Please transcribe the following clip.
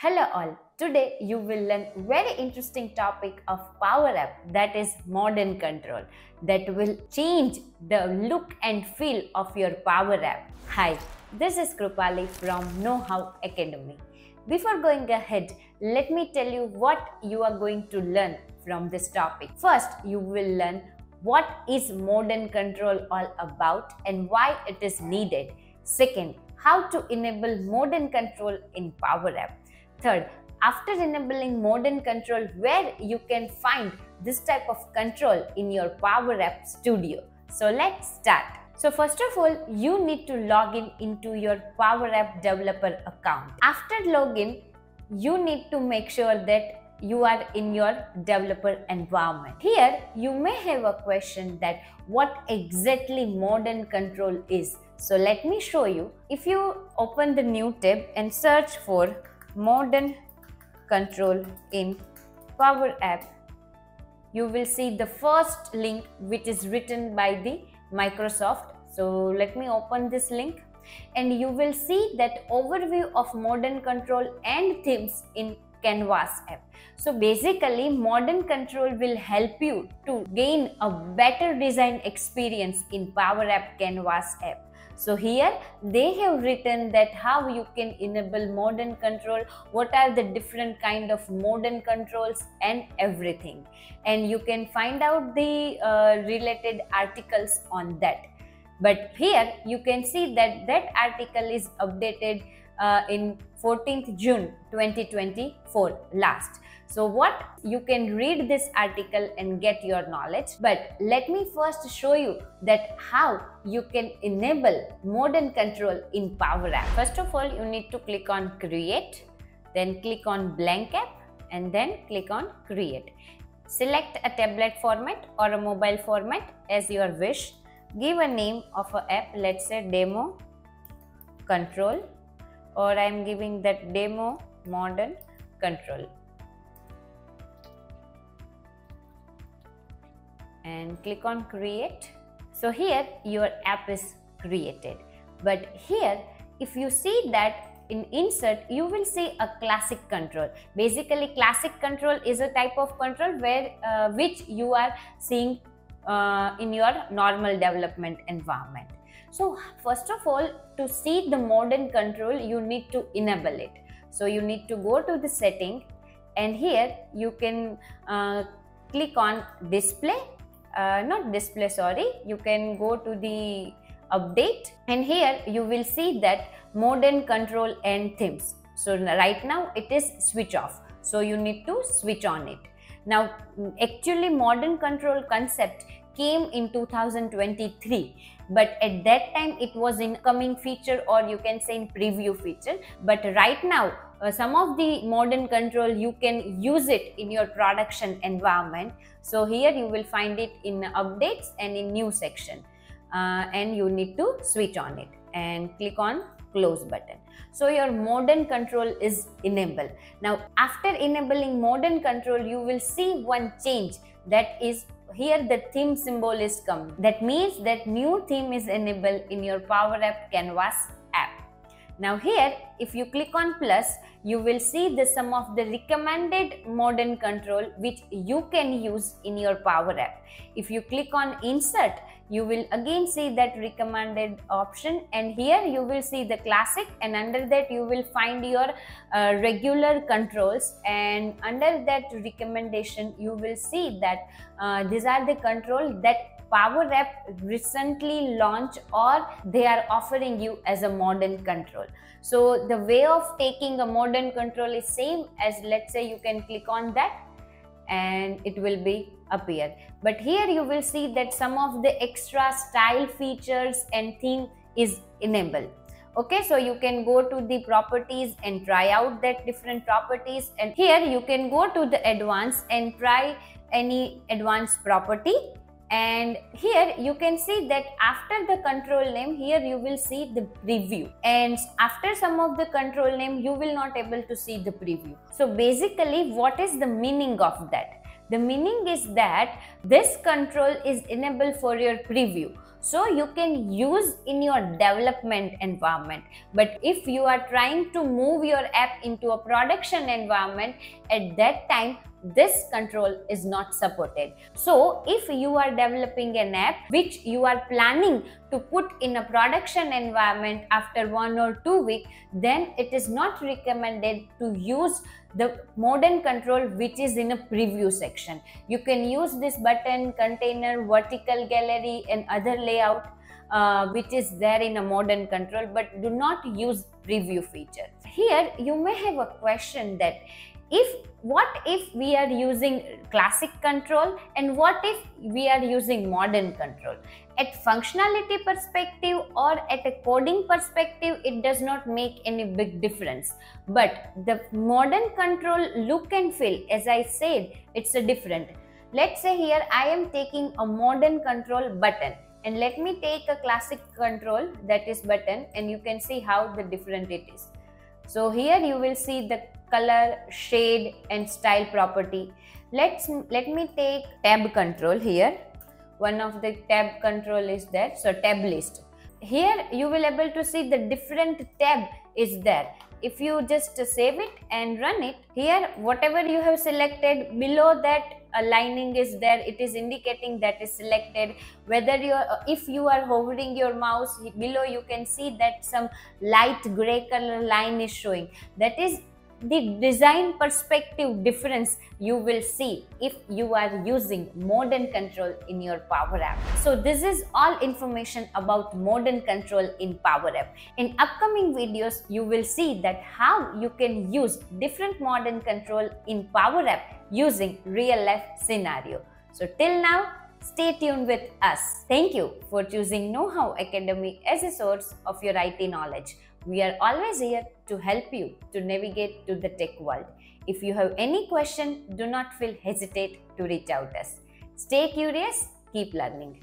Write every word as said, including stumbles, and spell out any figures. Hello all, today you will learn very interesting topic of Power App, that is modern control, that will change the look and feel of your Power App. Hi, this is Krupali from KnowHow Academy. Before going ahead, let me tell you what you are going to learn from this topic. First, you will learn what is modern control all about and why it is needed. Second, how to enable modern control in Power App. Third, after enabling modern control, where you can find this type of control in your Power Apps Studio. So let's start. So first of all, you need to log in into your Power App developer account. After login, you need to make sure that you are in your developer environment. Here, you may have a question that what exactly modern control is. So let me show you. If you open the new tab and search for modern control in Power App, you will see the first link which is written by the Microsoft. So let me open this link and you will see that overview of modern control and themes in Canvas app. So basically, modern control will help you to gain a better design experience in Power App Canvas app. So here they have written that how you can enable modern control, what are the different kind of modern controls and everything. And you can find out the uh, related articles on that. But here you can see that that article is updated Uh, in fourteenth June twenty twenty-four last. So what you can read this article and get your knowledge, but let me first show you that how you can enable modern control in Power App. First of all, you need to click on create, then click on blank app and then click on create. Select a tablet format or a mobile format as your wish. Give a name of an app, let's say demo control, or I am giving that demo modern control, and click on create. So here your app is created, but here if you see that in insert, you will see a classic control. Basically, classic control is a type of control where uh, which you are seeing uh, in your normal development environment. So first of all, to see the modern control, you need to enable it. So you need to go to the setting and here you can uh, click on display, uh, not display, sorry. You can go to the update and here you will see that modern control and themes. So right now it is switch off. So you need to switch on it. Now actually modern control concept came in two thousand twenty-three, but at that time it was in coming feature, or you can say in preview feature. But right now uh, some of the modern control you can use it in your production environment. So here you will find it in updates and in new section, uh, and you need to switch on it and click on close button. So your modern control is enabled. Now after enabling modern control, you will see one change, that is here the theme symbol is come. That means that new theme is enabled in your Power App Canvas app. Now here if you click on plus, you will see the some of the recommended modern control which you can use in your Power App. If you click on insert, you will again see that recommended option, and here you will see the classic, and under that you will find your uh, regular controls, and under that recommendation you will see that uh, these are the controls that Power App recently launched or they are offering you as a modern control. So the way of taking a modern control is same as, let's say you can click on that and it will be appear. But here you will see that some of the extra style features and theme is enabled. Okay, so you can go to the properties and try out that different properties, and here you can go to the advanced and try any advanced property. And here you can see that after the control name, here you will see the preview, and after some of the control name you will not able to see the preview. So basically, what is the meaning of that? The meaning is that this control is enabled for your preview. so you can use in your development environment. But if you are trying to move your app into a production environment, at that time this control is not supported. So if you are developing an app which you are planning to put in a production environment after one or two weeks, then it is not recommended to use the modern control which is in a preview section. You can use this button, container, vertical gallery and other layout uh, which is there in a modern control, but do not use preview feature. Here you may have a question that if what if we are using classic control and what if we are using modern control? At functionality perspective or at a coding perspective, it does not make any big difference, but the modern control look and feel, as I said, it's a different. Let's say here I am taking a modern control button and let me take a classic control, that is button, and you can see how the different it is. So here you will see the color, shade and style property. Let's let me take tab control here. One of the tab control is there, so tab list. Here you will able to see the different tab is there. If you just save it and run it, here whatever you have selected, below that a lining is there, it is indicating that is selected. Whether you're if you are hovering your mouse below, you can see that some light gray color line is showing. That is the design perspective difference you will see if you are using modern control in your Power App. So this is all information about modern control in Power App. In upcoming videos, you will see that how you can use different modern control in Power App using real life scenario. So till now, stay tuned with us. Thank you for choosing KnowHow Academy as a source of your I T knowledge. We are always here to help you to navigate to the tech world. If you have any question, do not feel hesitate to reach out to us. Stay curious, keep learning.